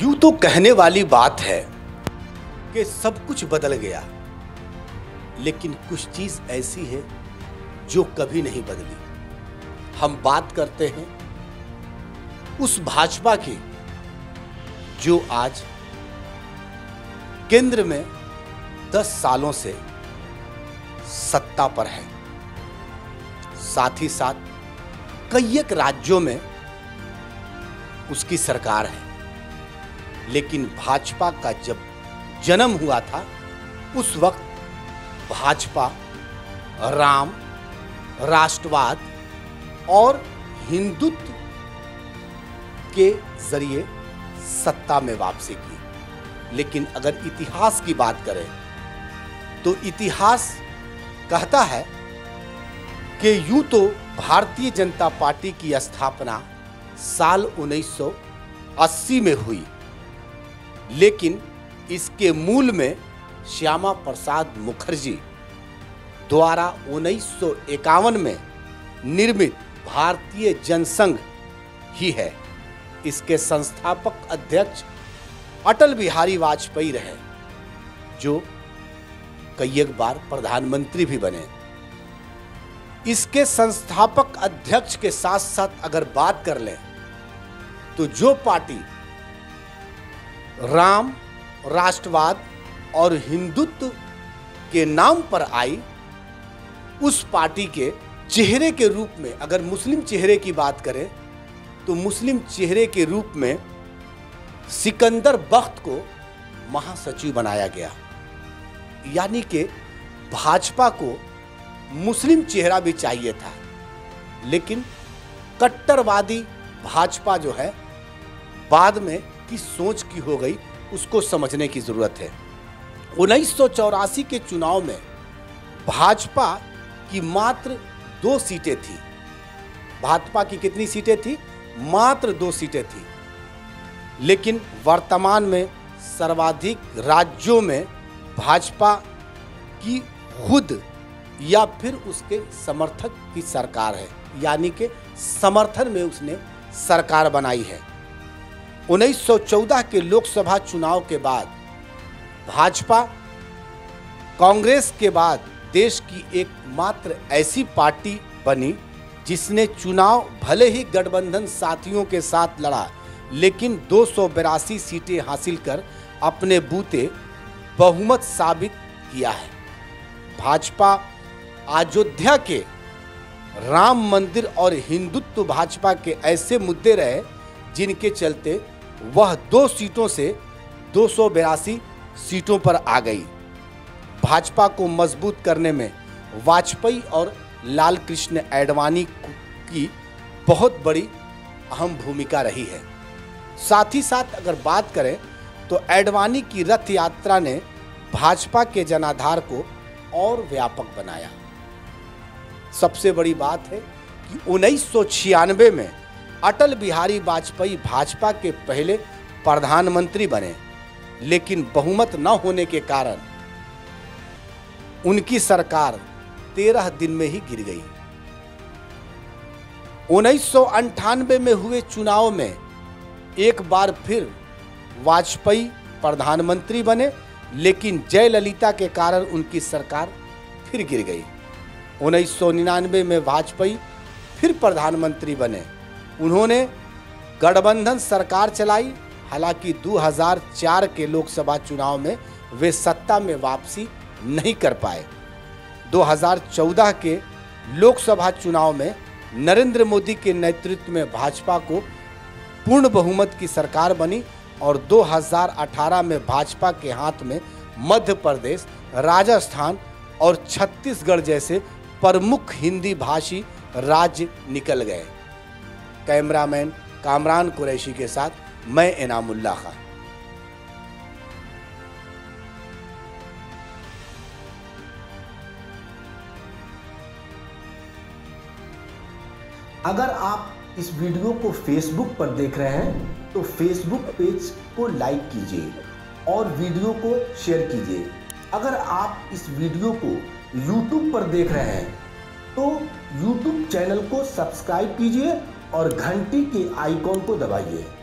यूं तो कहने वाली बात है कि सब कुछ बदल गया, लेकिन कुछ चीज ऐसी है जो कभी नहीं बदली। हम बात करते हैं उस भाजपा की जो आज केंद्र में 10 सालों से सत्ता पर है, साथ ही साथ कई एक राज्यों में उसकी सरकार है। लेकिन भाजपा का जब जन्म हुआ था उस वक्त भाजपा राम, राष्ट्रवाद और हिंदुत्व के जरिए सत्ता में वापसी की। लेकिन अगर इतिहास की बात करें तो इतिहास कहता है कि यूं तो भारतीय जनता पार्टी की स्थापना साल 1980 में हुई, लेकिन इसके मूल में श्यामा प्रसाद मुखर्जी द्वारा 1951 में निर्मित भारतीय जनसंघ ही है। इसके संस्थापक अध्यक्ष अटल बिहारी वाजपेयी रहे, जो कई एक बार प्रधानमंत्री भी बने। इसके संस्थापक अध्यक्ष के साथ साथ अगर बात कर लें तो जो पार्टी राम, राष्ट्रवाद और हिंदुत्व के नाम पर आई, उस पार्टी के चेहरे के रूप में अगर मुस्लिम चेहरे की बात करें तो मुस्लिम चेहरे के रूप में सिकंदर बख्त को महासचिव बनाया गया। यानी कि भाजपा को मुस्लिम चेहरा भी चाहिए था, लेकिन कट्टरवादी भाजपा जो है बाद में किस सोच की हो गई, उसको समझने की ज़रूरत है। 1984 के चुनाव में भाजपा की मात्र 2 सीटें थी। भाजपा की कितनी सीटें थी? मात्र 2 सीटें थी। लेकिन वर्तमान में सर्वाधिक राज्यों में भाजपा की खुद या फिर उसके समर्थक की सरकार है, यानी कि समर्थन में उसने सरकार बनाई है। 1914 के लोकसभा चुनाव के बाद भाजपा कांग्रेस के बाद देश की एकमात्र ऐसी पार्टी बनी जिसने चुनाव भले ही गठबंधन साथियों के साथ लड़ा, लेकिन 282 सीटें हासिल कर अपने बूते बहुमत साबित किया है। भाजपा अयोध्या के राम मंदिर और हिंदुत्व भाजपा के ऐसे मुद्दे रहे जिनके चलते वह 2 सीटों से 282 सीटों पर आ गई। भाजपा को मजबूत करने में वाजपेयी और लाल कृष्ण एडवाणी की बहुत बड़ी अहम भूमिका रही है। साथ ही साथ अगर बात करें तो एडवाणी की रथ यात्रा ने भाजपा के जनाधार को और व्यापक बनाया। सबसे बड़ी बात है कि 1996 में अटल बिहारी वाजपेयी भाजपा के पहले प्रधानमंत्री बने, लेकिन बहुमत न होने के कारण उनकी सरकार 13 दिन में ही गिर गई। 1998 में हुए चुनाव में एक बार फिर वाजपेयी प्रधानमंत्री बने, लेकिन जयललिता के कारण उनकी सरकार फिर गिर गई। 1999 में वाजपेयी फिर प्रधानमंत्री बने। उन्होंने गठबंधन सरकार चलाई, हालांकि 2004 के लोकसभा चुनाव में वे सत्ता में वापसी नहीं कर पाए। 2014 के लोकसभा चुनाव में नरेंद्र मोदी के नेतृत्व में भाजपा को पूर्ण बहुमत की सरकार बनी और 2018 में भाजपा के हाथ में मध्य प्रदेश, राजस्थान और छत्तीसगढ़ जैसे प्रमुख हिंदी भाषी राज्य निकल गए। कैमरामैन कामरान कुरैशी के साथ मैं इनामुल्ला खान। अगर आप इस वीडियो को फेसबुक पर देख रहे हैं तो फेसबुक पेज को लाइक कीजिए और वीडियो को शेयर कीजिए। अगर आप इस वीडियो को यूट्यूब पर देख रहे हैं तो यूट्यूब चैनल को सब्सक्राइब कीजिए और घंटी के आइकॉन को दबाइए।